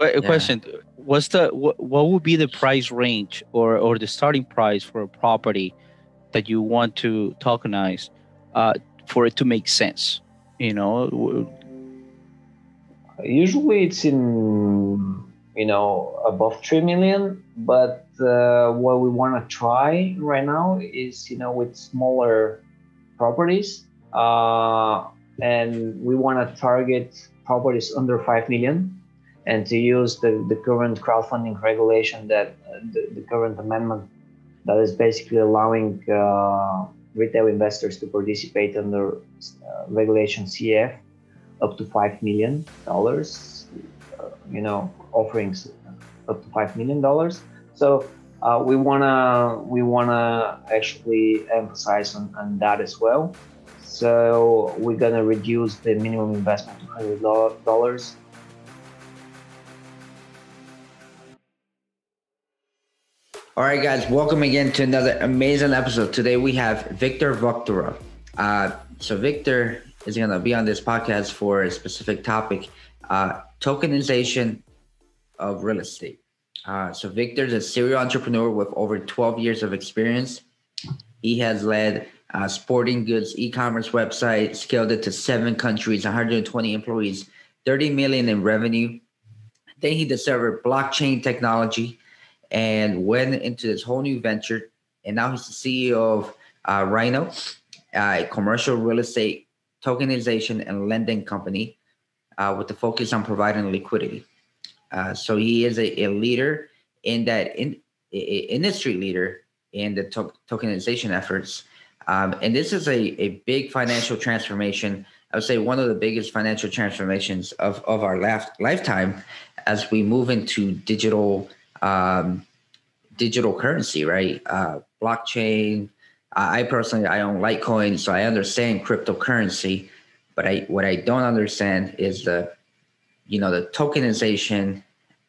A question: what would be the price range or the starting price for a property that you want to tokenize for it to make sense? You know, usually it's in, you know, above 3 million, but what we want to try right now is, you know, with smaller properties, and we want to target properties under 5 million. And to use the current crowdfunding regulation, that the current amendment that is basically allowing retail investors to participate under Regulation CF up to $5 million, you know, offerings up to $5 million. So we wanna actually emphasize on that as well. So we're gonna reduce the minimum investment to $100. All right, guys, welcome again to another amazing episode. Today we have Viktor Viktorov. So Viktor is going to be on this podcast for a specific topic, tokenization of real estate. So Viktor is a serial entrepreneur with over 12 years of experience. He has led sporting goods, e-commerce website, scaled it to 7 countries, 120 employees, 30 million in revenue. Then he discovered blockchain technology and went into this whole new venture. And now he's the CEO of REINNO, a commercial real estate tokenization and lending company with the focus on providing liquidity. So he is a leader in that industry leader in the tokenization efforts. And this is a big financial transformation. I would say one of the biggest financial transformations of our lifetime as we move into digital currency, right? Blockchain. I personally, I own Litecoin, so I understand cryptocurrency, but what I don't understand is the tokenization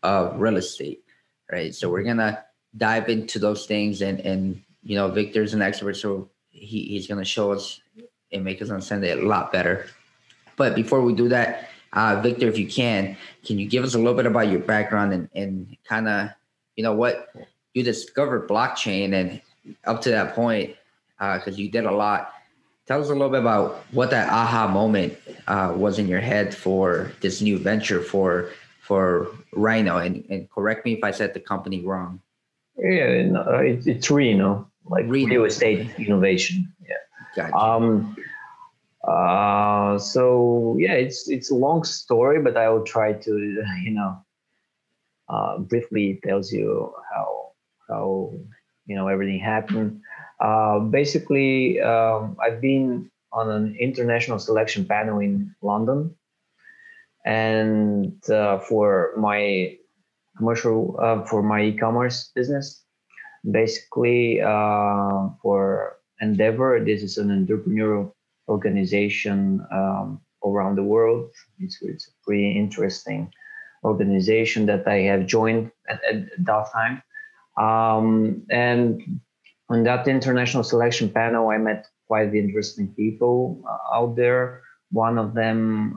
of real estate, right? So we're going to dive into those things and you know, Viktor's an expert, so he's going to show us and make us understand it a lot better. But before we do that, Viktor, if you can you give us a little bit about your background and kind of, you know, what you discovered blockchain and up to that point, because you did a lot. Tell us a little bit about what that aha moment was in your head for this new venture for REINNO, and correct me if I said the company wrong. Yeah, no, it's REINNO, like real estate innovation. Yeah. Gotcha. So yeah, it's a long story, but I will try to, you know, briefly tells you how you know, everything happened. Basically, I've been on an international selection panel in London, and for my commercial, for my e-commerce business, basically for Endeavor. This is an entrepreneurial organization around the world. It's a pretty interesting organization that I have joined at that time. And on that international selection panel, I met quite interesting people out there. One of them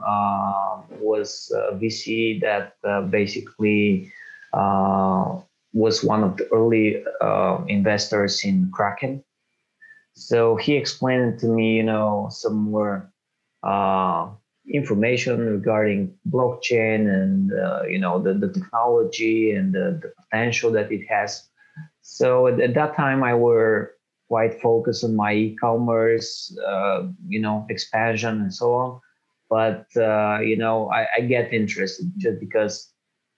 was a VC that basically was one of the early investors in Kraken. So he explained to me, you know, some more information regarding blockchain and, you know, the technology and the potential that it has. So at that time, I were quite focused on my e-commerce, you know, expansion and so on. But, you know, I get interested just because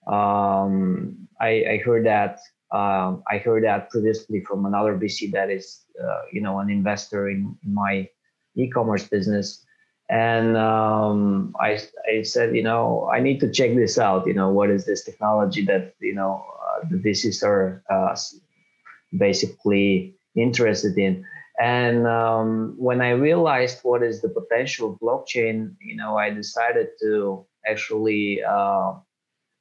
I heard that. I heard that previously from another VC that is, you know, an investor in my e-commerce business. And I said, you know, I need to check this out. You know, what is this technology that, you know, the VCs are basically interested in? And when I realized what is the potential of blockchain, you know, I decided to actually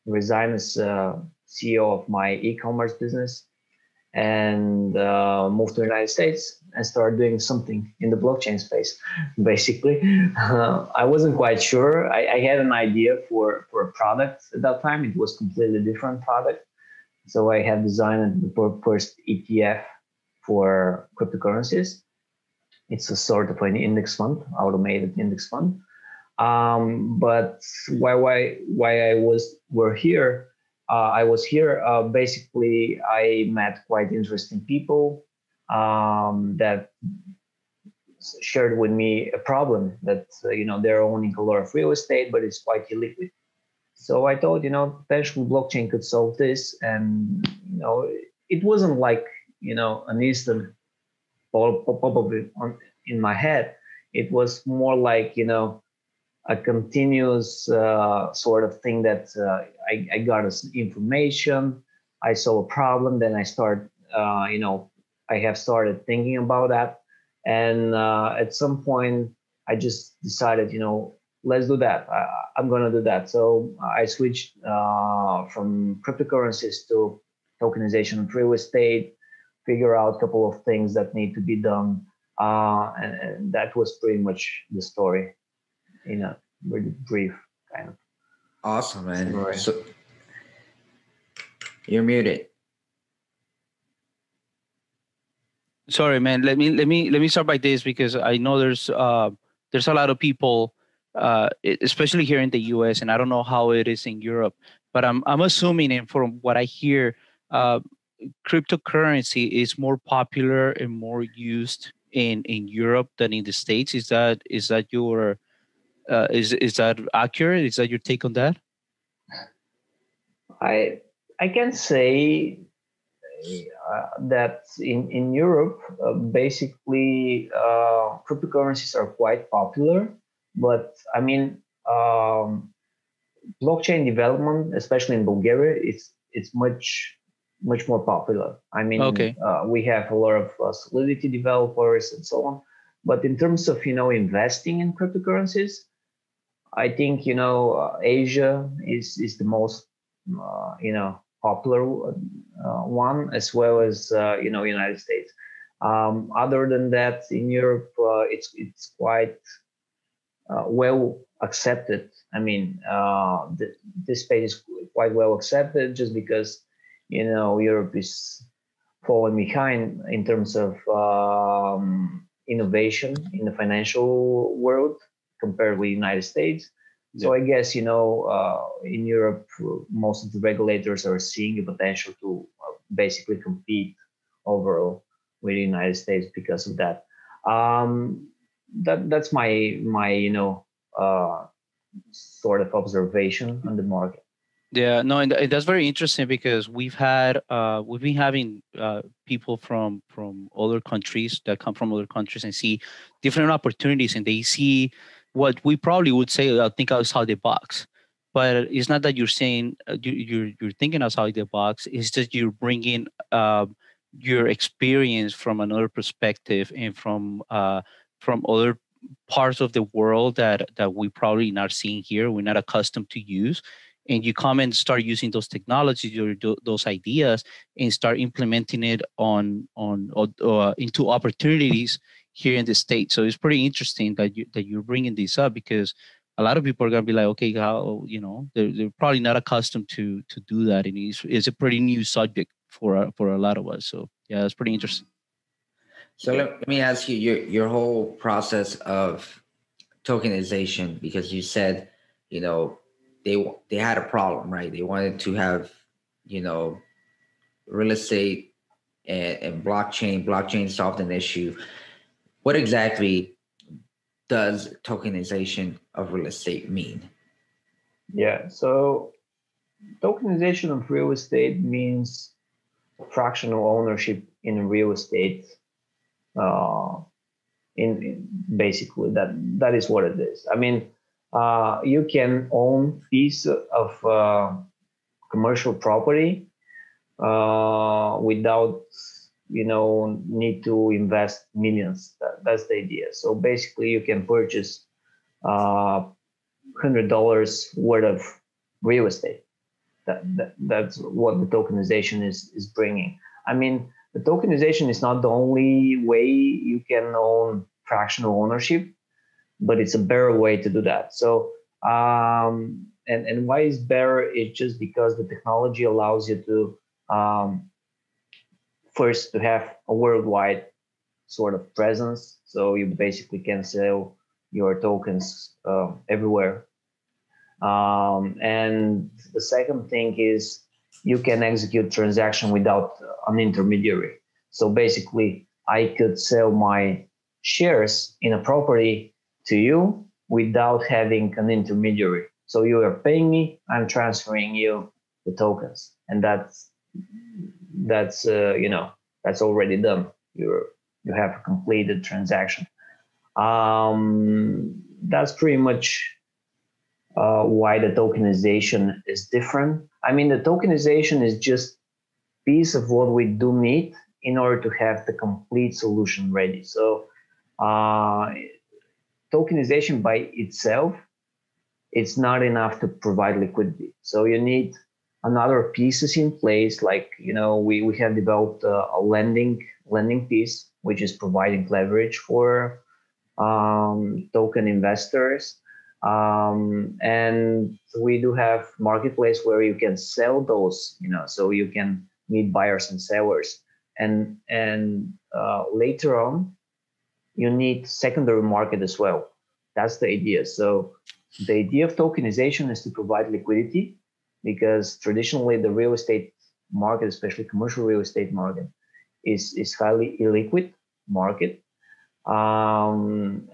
resign as CEO of my e-commerce business and move to the United States and start doing something in the blockchain space, basically. I wasn't quite sure. I had an idea for a product at that time. It was completely different product. So I had designed the first ETF for cryptocurrencies. It's a sort of an index fund, automated index fund. But why I were here, basically I met quite interesting people that shared with me a problem that, you know, they're owning a lot of real estate, but it's quite illiquid. So I thought, you know, potentially blockchain could solve this. And, you know, it wasn't like, you know, an instant probably in my head. It was more like, you know, a continuous sort of thing that I got information, I saw a problem, then I start, you know, I have started thinking about that. And at some point, I just decided, you know, let's do that. I'm gonna do that. So I switched from cryptocurrencies to tokenization of real estate, figure out a couple of things that need to be done. And that was pretty much the story. In a really brief kind of. Awesome, man. Story. So you're muted. Sorry, man. Let me start by this, because I know there's a lot of people, especially here in the U.S., and I don't know how it is in Europe, but I'm assuming, and from what I hear, cryptocurrency is more popular and more used in Europe than in the States. Is that your is that accurate? Is that your take on that? I can say that in Europe, basically, cryptocurrencies are quite popular. But I mean, blockchain development, especially in Bulgaria, it's much more popular. I mean, okay. We have a lot of Solidity developers and so on. But in terms of, you know, investing in cryptocurrencies, I think, you know, Asia is the most, you know, popular one, as well as, you know, United States. Other than that, in Europe, it's quite well accepted. I mean, this space is quite well accepted, just because, you know, Europe is falling behind in terms of innovation in the financial world compared with the United States. So I guess, you know, in Europe, most of the regulators are seeing the potential to basically compete overall with the United States because of that. That's my you know, sort of observation on the market. Yeah, no, and that's very interesting, because we've been having people from other countries that come from other countries and see different opportunities, and they see what we probably would say, I think, outside the box. But it's not that you're saying you're thinking outside the box. It's just you're bringing your experience from another perspective and from other parts of the world that we probably not seeing here. We're not accustomed to use. And you come and start using those technologies, those ideas, and start implementing it into opportunities here in the States. So it's pretty interesting that you're bringing this up, because a lot of people are gonna be like, okay, how, you know, they're probably not accustomed to do that, and it's a pretty new subject for a lot of us. So yeah, it's pretty interesting. So let me ask you your whole process of tokenization, because you said, you know, they had a problem, right? They wanted to have, you know, real estate and blockchain solved an issue. What exactly does tokenization of real estate mean? Yeah, so tokenization of real estate means fractional ownership in real estate. In basically that is what it is. I mean, you can own piece of commercial property without, you know, need to invest millions. That's the idea. So basically, you can purchase $100 worth of real estate. That's what the tokenization is bringing. I mean, The tokenization is not the only way you can own fractional ownership, but it's a better way to do that. So, and why is better? It's just because the technology allows you to first to have a worldwide sort of presence. So you basically can sell your tokens everywhere. And the second thing is you can execute transaction without an intermediary. So basically I could sell my shares in a property to you without having an intermediary. So you are paying me, I'm transferring you the tokens, and that's already done. You have completed transaction. That's pretty much why the tokenization is different. I mean, the tokenization is just piece of what we do need in order to have the complete solution ready. So tokenization by itself, it's not enough to provide liquidity. So you need another pieces in place. Like, you know, we have developed a lending piece, which is providing leverage for token investors. And we do have marketplace where you can sell those, you know, so you can meet buyers and sellers. And later on, you need secondary market as well. That's the idea. So the idea of tokenization is to provide liquidity, because traditionally the real estate market, especially commercial real estate market, is highly illiquid market. And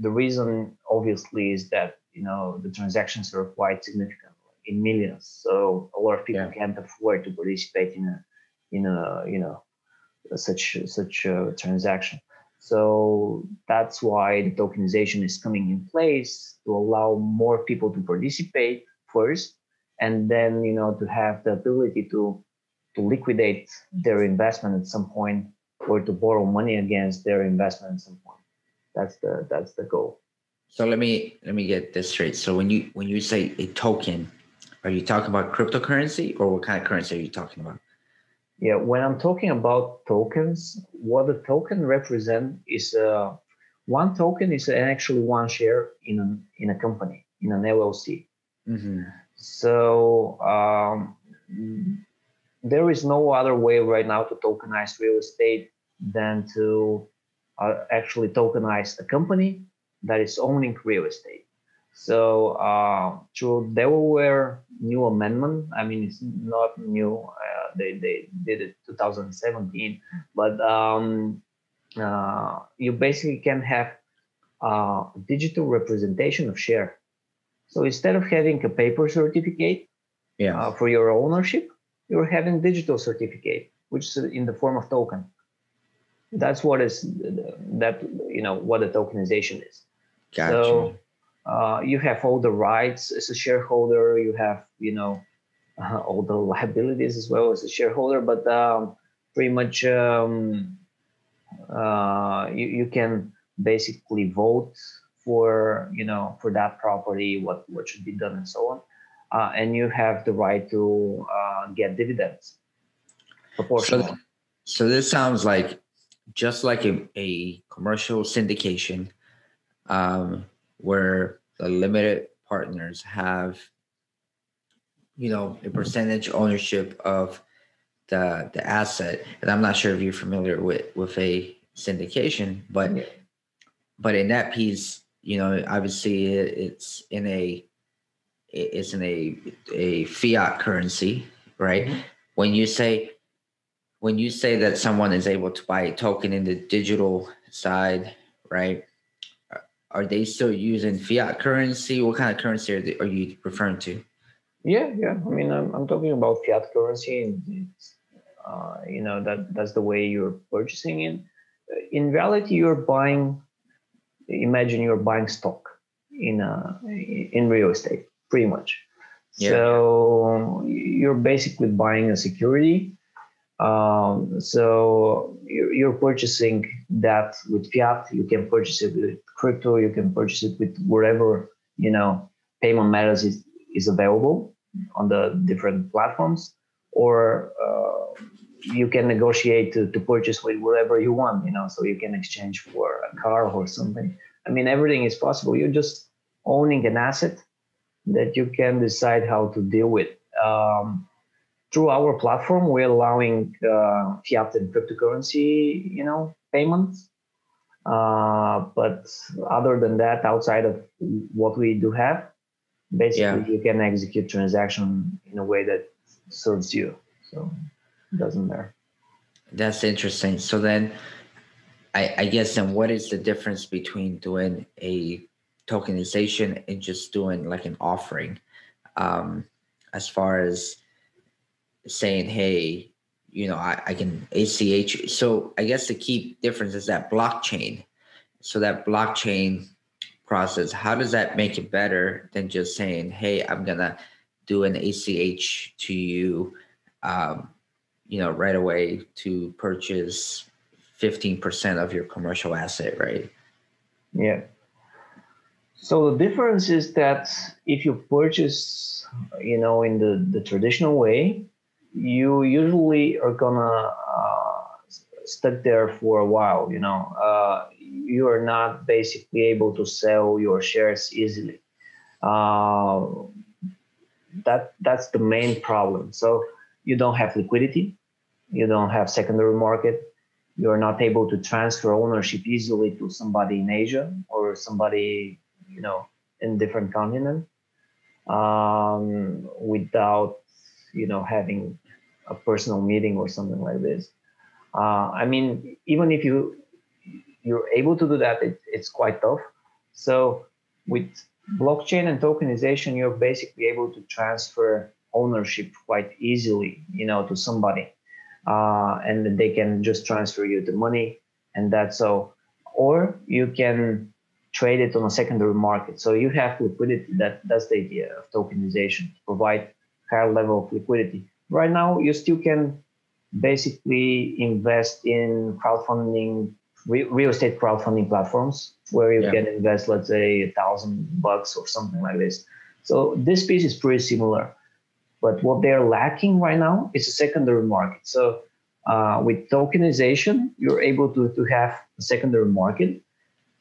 the reason obviously is that, you know, the transactions are quite significant, in millions. So a lot of people can't afford to participate in such a transaction. So that's why the tokenization is coming in place, to allow more people to participate first, and then, you know, to have the ability to liquidate their investment at some point, or to borrow money against their investment at some point. That's the goal. So let me get this straight. So when you say a token, are you talking about cryptocurrency, or what kind of currency are you talking about? Yeah, when I'm talking about tokens, what a token represents is one token is actually one share in a company, in an LLC. Mm-hmm. So there is no other way right now to tokenize real estate than to actually tokenize a company that is owning real estate. So through Delaware new amendment, I mean, it's not new, they did it 2017, but you basically can have digital representation of share. So instead of having a paper certificate for your ownership, you're having digital certificate, which is in the form of token. That's what is that, you know, what the tokenization is. Gotcha. So you have all the rights as a shareholder, you have, you know, all the liabilities as well as a shareholder, but pretty much you can basically vote for, you know, for that property, what should be done and so on. And you have the right to get dividends proportionally. So this sounds like just like a commercial syndication where the limited partners have, you know, a percentage ownership of the asset. And I'm not sure if you're familiar with a syndication, but in that piece, you know, obviously it's in a fiat currency, right? Mm-hmm. When you say that someone is able to buy a token in the digital side, right? Are they still using fiat currency? What kind of currency are you referring to? Yeah. I mean, I'm talking about fiat currency, and you know, that's the way you're purchasing it. In reality, imagine you're buying stock in real estate, pretty much. Yeah. So you're basically buying a security. So you're purchasing that with fiat. You can purchase it with crypto. You can purchase it with whatever, you know, payment methods is available on the different platforms, or you can negotiate to purchase with whatever you want, you know, so you can exchange for a car or something. I mean, everything is possible. You're just owning an asset that you can decide how to deal with. Through our platform, we're allowing fiat and cryptocurrency, you know, payments. But other than that, outside of what we do have, basically you can execute transaction in a way that serves you. So it doesn't matter. That's interesting. So then I guess then what is the difference between doing a tokenization and just doing like an offering? As far as saying, hey, you know, I can ACH. So I guess the key difference is that blockchain. So that blockchain process, how does that make it better than just saying, hey, I'm going to do an ACH to you, you know, right away to purchase 15% of your commercial asset, right? Yeah. So the difference is that if you purchase, you know, in the traditional way, you usually are gonna stuck there for a while, you know. You are not basically able to sell your shares easily. That's the main problem. So you don't have liquidity, you don't have secondary market, you're not able to transfer ownership easily to somebody in Asia or somebody, you know, in different continent, without, you know, having a personal meeting or something like this. I mean, even if you're able to do that, it's quite tough. So with blockchain and tokenization, you're basically able to transfer ownership quite easily, you know, to somebody, and then they can just transfer you the money, and that's all. Or you can trade it on a secondary market. So you have liquidity. That's the idea of tokenization, to provide higher level of liquidity. Right now, you still can basically invest in crowdfunding, real estate crowdfunding platforms where you can invest, let's say, $1,000 or something like this. So this piece is pretty similar. But what they're lacking right now is a secondary market. So with tokenization, you're able to have a secondary market.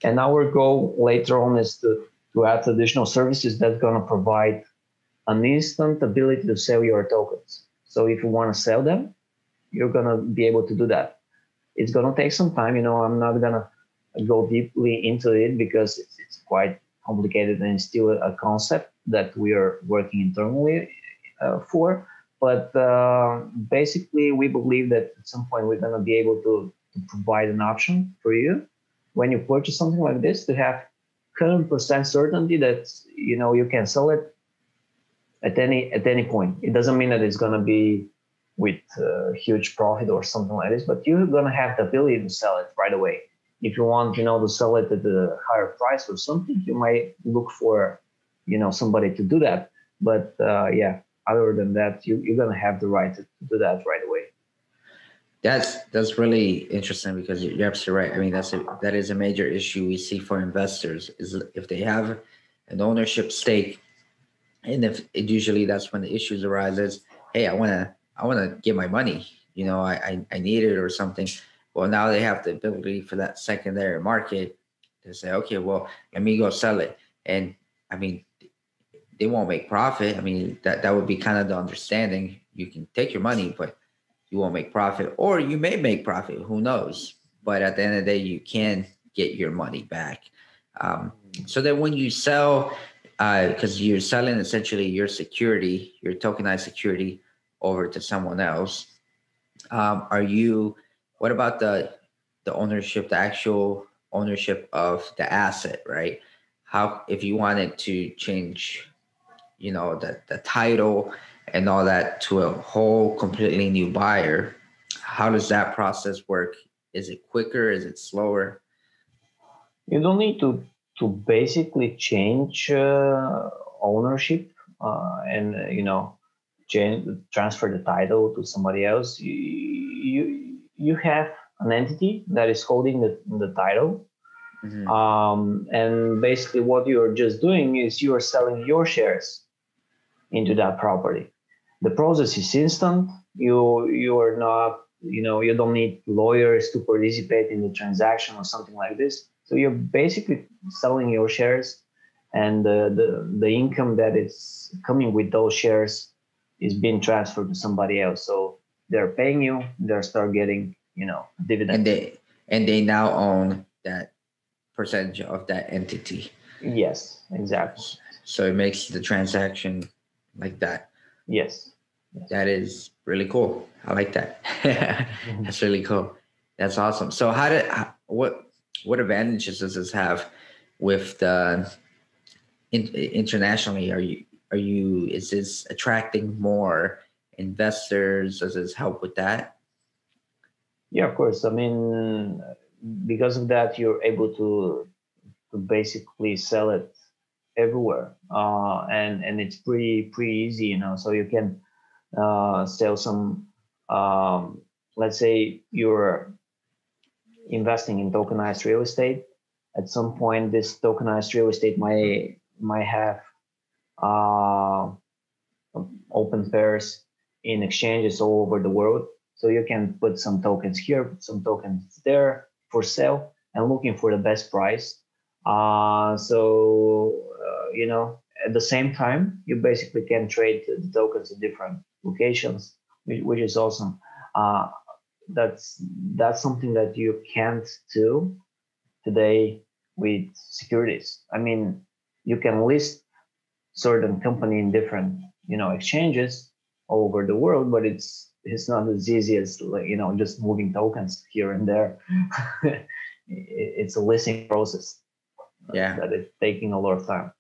And our goal later on is to add additional services that's going to provide an instant ability to sell your tokens. So if you want to sell them, you're going to be able to do that. It's going to take some time. You know, I'm not going to go deeply into it because it's quite complicated and it's still a concept that we are working internally for. But basically, we believe that at some point we're going to be able to provide an option for you when you purchase something like this, to have 100% certainty that, you know, you can sell it at any point. It doesn't mean that it's going to be with a huge profit or something like this, but you're going to have the ability to sell it right away. If you want, you know, to sell it at a higher price or something, you might look for, you know, somebody to do that. But yeah, other than that, you're going to have the right to do that right away. That's really interesting because you're absolutely right. I mean, that is a major issue we see for investors, is if they have an ownership stake, and if it, usually that's when the issues arises. Hey, I wanna get my money. You know, I need it or something. Well, now they have the ability for that secondary market to say, okay, well, let me go sell it. And I mean, they won't make profit. I mean, that would be kind of the understanding. You can take your money, but you won't make profit, or you may make profit, who knows? But at the end of the day, you can get your money back. So that when you sell, because you're selling essentially your security, your tokenized security over to someone else, what about the ownership, the actual ownership of the asset, right? How, if you wanted to change, you know, the title and all that to a whole completely new buyer, how does that process work? Is it quicker? Is it slower? You don't need to basically change ownership and, you know, transfer the title to somebody else. You have an entity that is holding the title. Mm-hmm. And basically what you're just doing is you are selling your shares into that property. The process is instant. You are not you know, you don't need lawyers to participate in the transaction or something like this. So you're basically selling your shares, and the income that is coming with those shares is being transferred to somebody else. So they're paying you, they're start getting, you know, dividend. And they now own that percentage of that entity. Yes, exactly. So it makes the transaction like that. Yes. That is really cool. I like that. That's really cool. That's awesome. So what advantages does this have with the internationally? Is this attracting more investors? Does this help with that? Yeah, of course. I mean, because of that, you're able to basically sell it everywhere, and it's pretty easy, you know. So you can sell some. Let's say you're investing in tokenized real estate. At some point, this tokenized real estate might have open pairs in exchanges all over the world. So you can put some tokens here, some tokens there for sale, and looking for the best price. You know, at the same time, you basically can trade the tokens in different locations, which is awesome. That's something that you can't do today with securities. I mean, you can list certain company in different, you know, exchanges all over the world, but it's not as easy as, you know, just moving tokens here and there. It's a listing process. Yeah, that is taking a lot of time.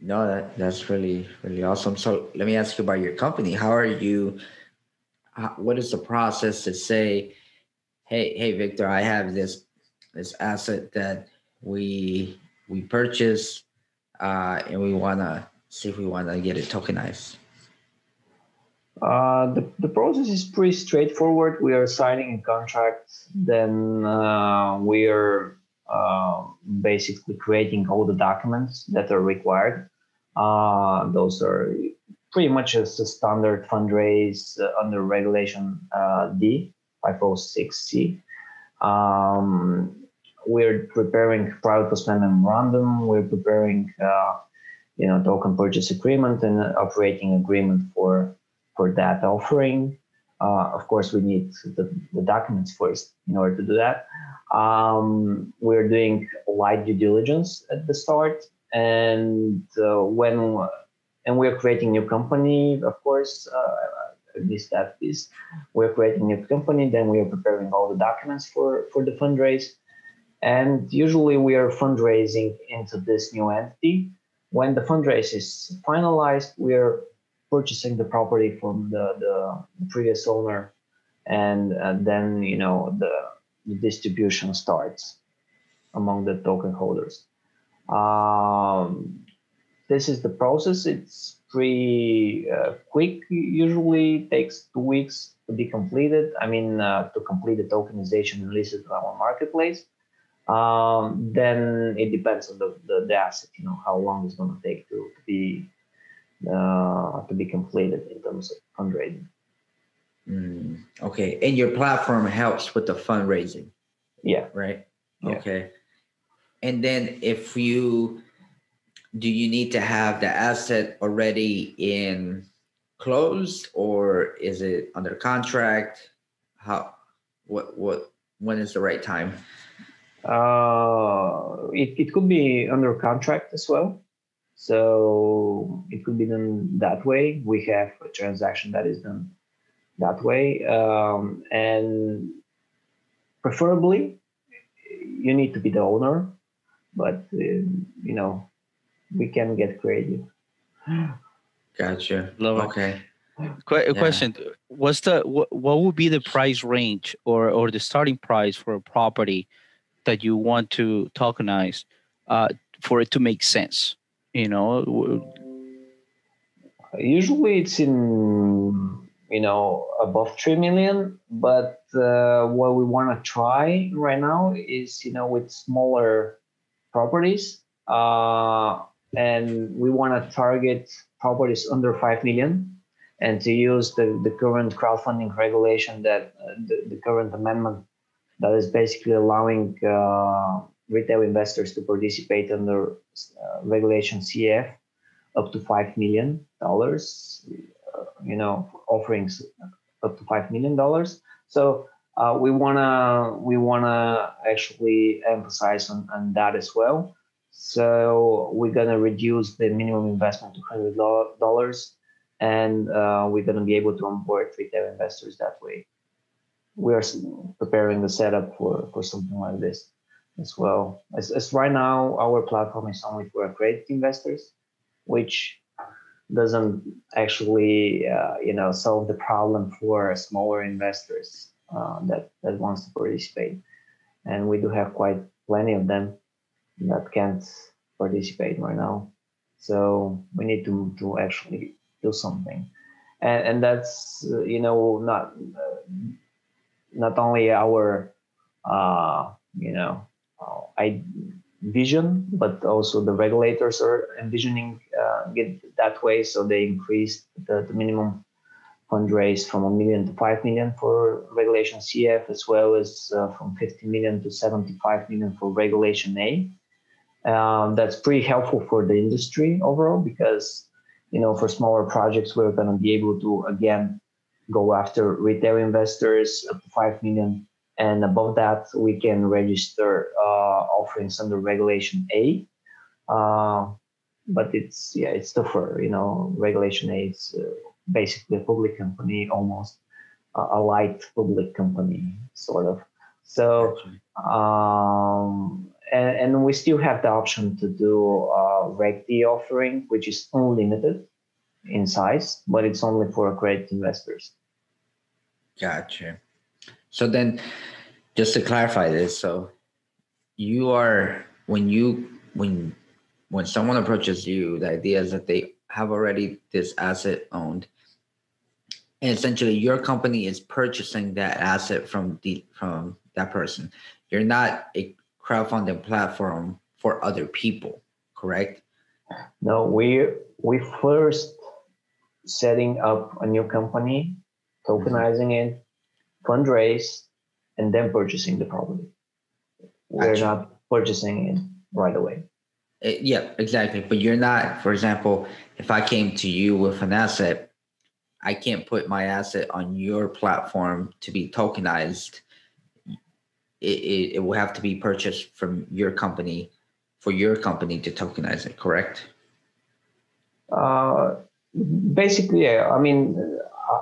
No, that's really awesome. So let me ask you about your company. What is the process to say, hey Viktor, I have this asset that we purchased, and we want to see if we want to get it tokenized? The process is pretty straightforward. We are signing a contract, then we are basically creating all the documents that are required. Those are pretty much as a standard fundraise under Regulation D, 506C. We're preparing private placement memorandum. We're preparing, token purchase agreement and operating agreement for that offering. Of course, we need the documents first in order to do that. We're doing light due diligence at the start, and we're creating new company, of course, at least that piece. We're creating new company, then we are preparing all the documents for the fundraise. And usually we are fundraising into this new entity. When the fundraise is finalized, we are purchasing the property from the previous owner, and then, you know, the distribution starts among the token holders. This is the process. It's pretty quick. Usually takes 2 weeks to be completed. I mean, to complete the tokenization and list it on our marketplace. Then it depends on the asset, you know, how long it's going to take to be completed in terms of fundraising. Okay, and your platform helps with the fundraising. Yeah. Right. Yeah. Okay. And then, do you need to have the asset already closed, or is it under contract? When is the right time? It could be under contract as well. So it could be done that way. We have a transaction that is done that way. And preferably, you need to be the owner, but, you know, we can get creative. Gotcha. Love it. Okay. Question. Yeah. What would be the price range or the starting price for a property that you want to tokenize for it to make sense? You know, usually it's in, you know, above 3 million, but what we want to try right now is, you know, with smaller properties, and we want to target properties under 5 million and to use the current crowdfunding regulation, that the current amendment that is basically allowing retail investors to participate under Regulation CF up to $5 million, you know, offerings up to $5 million. So we wanna actually emphasize on that as well. So we're gonna reduce the minimum investment to $100, and we're gonna be able to onboard retail investors that way. We are preparing the setup for something like this as well. As right now, our platform is only for accredited investors, which doesn't actually you know, solve the problem for smaller investors that wants to participate. And we do have quite plenty of them that can't participate right now. So we need to actually do something. And that's, you know, not only our, you know, vision, but also the regulators are envisioning it that way. So they increased the minimum fundraise from $1 million to $5 million for Regulation CF, as well as from $50 million to $75 million for Regulation A. That's pretty helpful for the industry overall, because, you know, for smaller projects, we're going to be able to, again, go after retail investors up to $5 million. And above that, we can register offerings under Regulation A. But it's tougher, you know. Regulation A is basically a public company, almost a light public company, sort of. So, and we still have the option to do Reg D offering, which is unlimited in size, but it's only for accredited investors. Gotcha. So then, just to clarify this, so you are, when someone approaches you, the idea is that they have already this asset owned, and essentially your company is purchasing that asset from that person. You're not a crowdfunding platform for other people, correct? No, we first setting up a new company, tokenizing it, fundraise, and then purchasing the property. We're not purchasing it right away. Yeah, exactly. But you're not, for example, if I came to you with an asset, I can't put my asset on your platform to be tokenized. It will have to be purchased from your company, for your company to tokenize it, correct? Basically, yeah. I mean,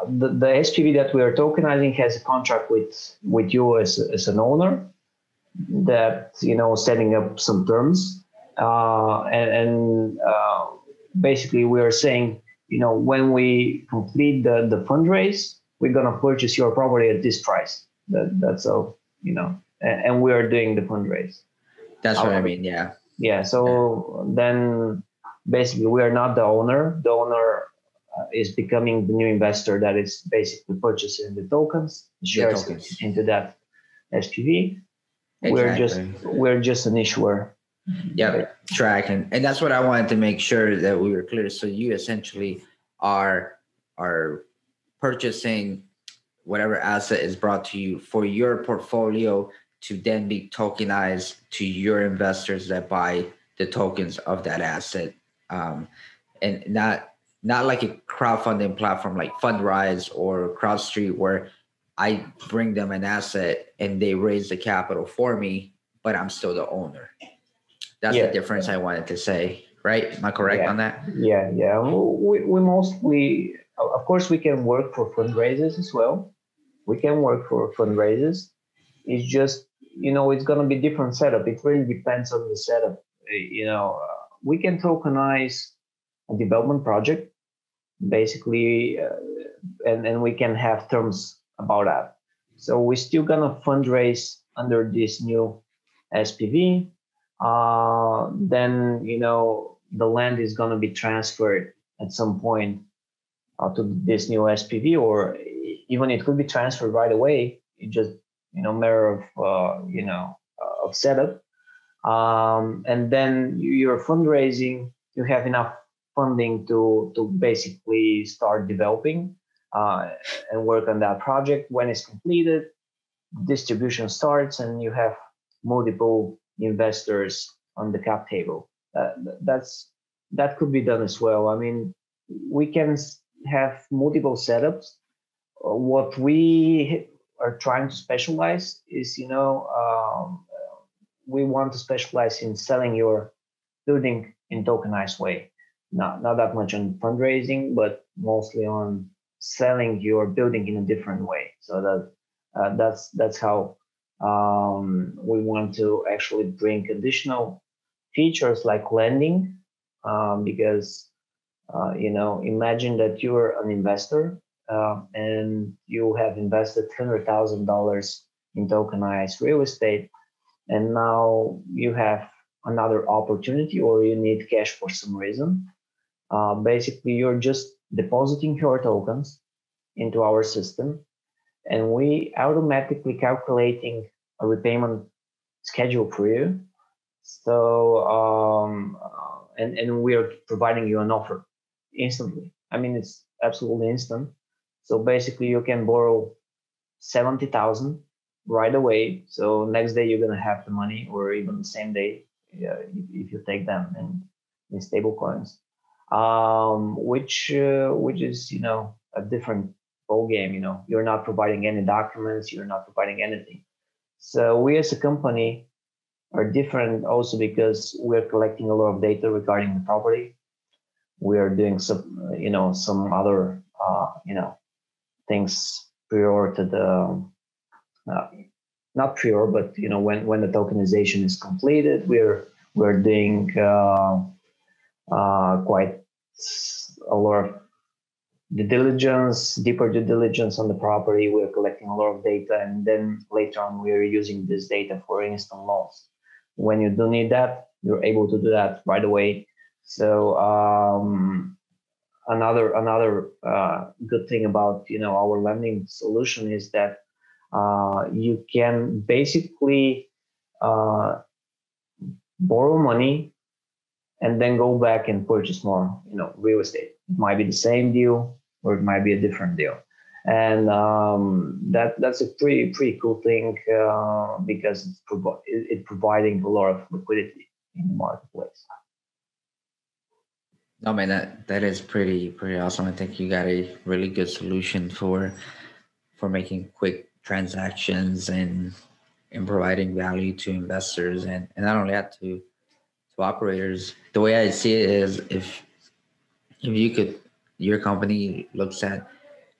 the SPV that we are tokenizing has a contract with you as an owner, that, you know, setting up some terms, and basically we are saying, you know, when we complete the fundraise, we're gonna purchase your property at this price. That's all, you know, and we are doing the fundraise. That's what I mean. Yeah. Yeah. So then basically we are not the owner. The owner is becoming the new investor that is basically purchasing the tokens, shares into that SPV. Exactly. We're just an issuer. Yeah, Kraken, and that's what I wanted to make sure that we were clear. So you essentially are purchasing whatever asset is brought to you for your portfolio to then be tokenized to your investors that buy the tokens of that asset, and not like a crowdfunding platform like Fundrise or CrowdStreet, where I bring them an asset and they raise the capital for me, but I'm still the owner. That's the difference I wanted to say, right? Am I correct on that? Yeah, yeah. We mostly, of course, we can work for fundraisers as well. We can work for fundraisers. It's just, you know, it's going to be different setup. It really depends on the setup. You know, we can tokenize a development project, basically, and we can have terms about that. So we're still gonna fundraise under this new SPV. Then, you know, the land is gonna be transferred at some point to this new SPV, or even it could be transferred right away. It just, you know, matter of you know, of setup. And then you're fundraising. You have enough funding to basically start developing and work on that project. When it's completed, distribution starts and you have multiple investors on the cap table. That could be done as well. I mean, we can have multiple setups. What we are trying to specialize is, we want to specialize in selling your building in tokenized way. Not that much on fundraising, but mostly on selling your building in a different way. So that's how we want to actually bring additional features like lending, because imagine that you're an investor and you have invested $100,000 in tokenized real estate, and now you have another opportunity or you need cash for some reason. Basically, you're just depositing your tokens into our system, and we automatically calculating a repayment schedule for you. So, and we are providing you an offer instantly. I mean, it's absolutely instant. So basically you can borrow 70,000 right away. So next day you're going to have the money, or even the same day if you take them in stable coins, which is, a different ball game. You're not providing any documents, you're not providing anything. So we as a company are different also because we're collecting a lot of data regarding the property. We are doing some, some other, things prior to the, not prior, but, when the tokenization is completed, we're doing quite a lot of deeper due diligence on the property. We're collecting a lot of data, and then later on, we're using this data for instant loans. When you do need that, you're able to do that right away. So another good thing about our lending solution is that you can basically borrow money and then go back and purchase more real estate. It might be the same deal or it might be a different deal. And that's a pretty cool thing because it's providing a lot of liquidity in the marketplace. No, man, that is pretty awesome. I think you got a really good solution for making quick transactions and providing value to investors and not only that to operators. The way I see it is if your company looks at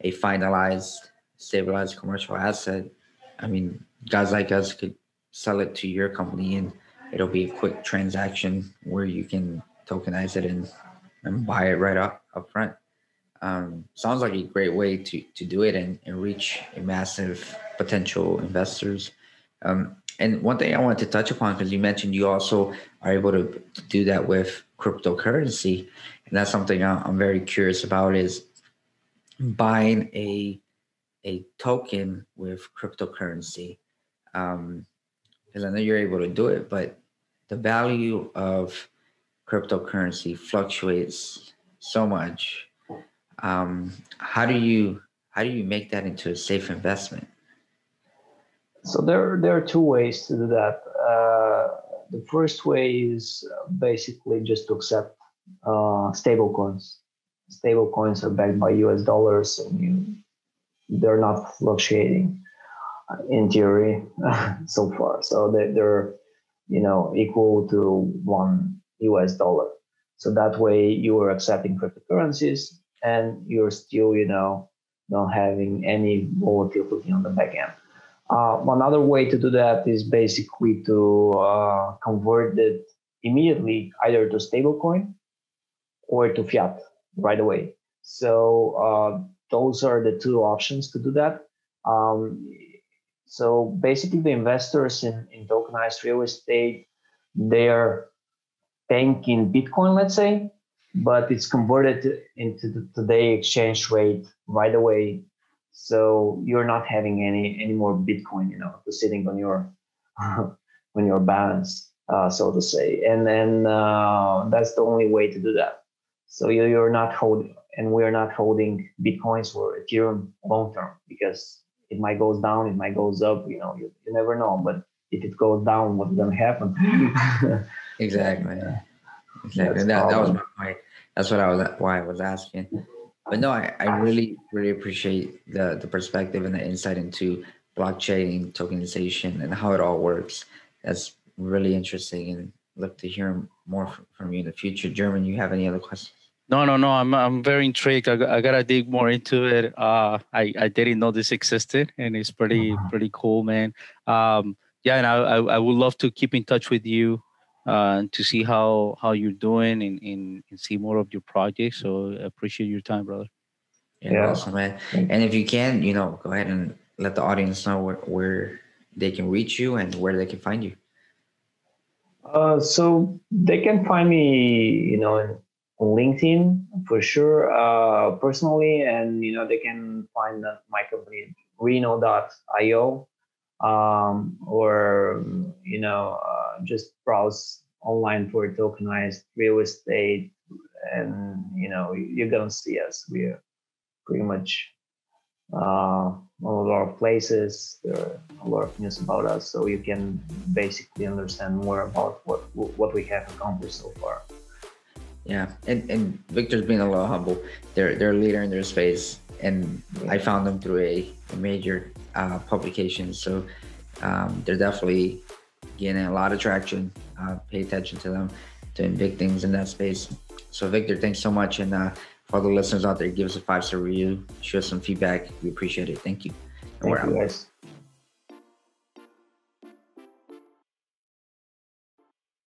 a finalized, stabilized commercial asset, I mean, guys like us could sell it to your company and it'll be a quick transaction where you can tokenize it and buy it right up front. Sounds like a great way to do it and reach a massive potential investors. And one thing I wanted to touch upon, because you mentioned you also are able to do that with cryptocurrency. And that's something I'm very curious about, is buying a token with cryptocurrency. Because I know you're able to do it, but the value of cryptocurrency fluctuates so much. How do you make that into a safe investment? So there are two ways to do that. The first way is basically just to accept stable coins. Stable coins are backed by US dollars, and they're not fluctuating in theory so far. So they're equal to $1 US. So that way you are accepting cryptocurrencies and you're still, not having any volatility on the back end. Another way to do that is basically to convert it immediately either to stablecoin or to fiat right away. So those are the two options to do that. So basically the investors in tokenized real estate, they are paying in Bitcoin, let's say, but it's converted into the today exchange rate right away. So you're not having any more Bitcoin, sitting on your on your balance, so to say. And then that's the only way to do that. So you're not holding, and we're not holding Bitcoins or Ethereum long term, because it might go down, it might goes up, you know, you never know. But if it goes down, what's going to happen? Exactly. Yeah. Exactly. That was my point. That's what I was, why I was asking. But no, I really, really appreciate the perspective and the insight into blockchain, tokenization, and how it all works. That's really interesting, and look to hear more from you in the future. German, you have any other questions? No. I'm very intrigued. I gotta dig more into it. I didn't know this existed, and it's pretty cool, man. Yeah, and I would love to keep in touch with you to see how you're doing and see more of your projects. So I appreciate your time, brother. Yeah, awesome, man. And if you can, you know, go ahead and let the audience know where they can reach you and where they can find you. So they can find me, you know, on LinkedIn for sure, personally, and you know they can find my company REINNO.io, or you know just browse online for tokenized real estate, and you know you're gonna see us. We're pretty much a lot of places. There are a lot of news about us, so you can basically understand more about what we have accomplished so far. Yeah, and Viktor's been a little humble. They're a leader in their space, and I found them through a major publication. So they're definitely getting a lot of traction. Pay attention to them, doing big things in that space. So Viktor, thanks so much, and for the listeners out there, give us a 5-star review, show us some feedback. We appreciate it. Thank you. And we're out. Guys.